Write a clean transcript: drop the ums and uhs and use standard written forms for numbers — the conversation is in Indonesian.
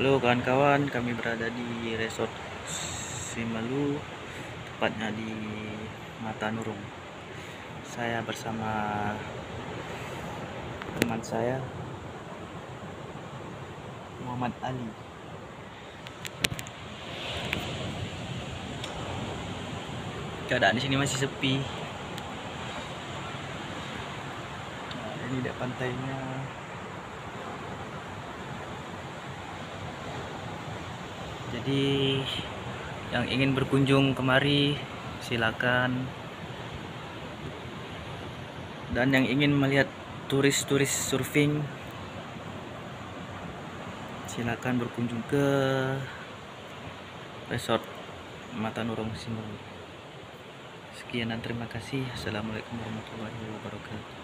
Halo kawan-kawan, kami berada di resort Simeulue, tepatnya di Mata Nurung. Saya bersama teman saya, Muhammad Ali. Keadaan di sini masih sepi. Nah, ini dek pantainya. Jadi yang ingin berkunjung kemari silakan, dan yang ingin melihat turis-turis surfing silakan berkunjung ke resort Mata Nurung Simeulue. Sekian dan terima kasih. Assalamualaikum warahmatullahi wabarakatuh.